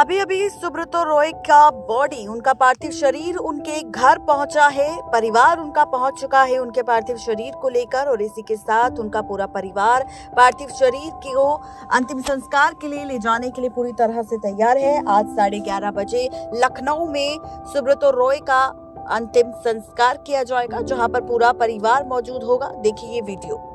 अभी अभी सुब्रता रॉय का बॉडी, उनका पार्थिव शरीर उनके घर पहुंचा है। परिवार उनका पहुंच चुका है उनके पार्थिव शरीर को लेकर, और इसी के साथ उनका पूरा परिवार पार्थिव शरीर को अंतिम संस्कार के लिए ले जाने के लिए पूरी तरह से तैयार है। आज 11:30 बजे लखनऊ में सुब्रता रॉय का अंतिम संस्कार किया जाएगा, जहां पर पूरा परिवार मौजूद होगा। देखिए ये वीडियो।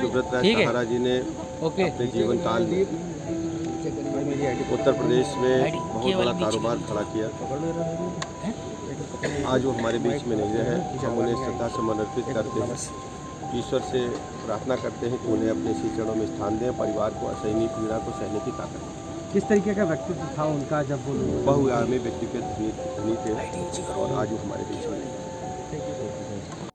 सुब्रता जी ने अपने जीवन काल में उत्तर प्रदेश में बहुत बड़ा कारोबार खड़ा किया। आज वो हमारे बीच में नहीं रहे, हम उन्हें श्रद्धा सुमन अर्पित करते हैं। ईश्वर से प्रार्थना करते हैं कि उन्हें अपने श्री चरणों में स्थान दें, परिवार को असहनीय पीड़ा को सहने की ताकत दें। किस तरीके का व्यक्तित्व था उनका, जब वो बहुआयामी व्यक्तित्व थे और आज वो हमारे बीच में।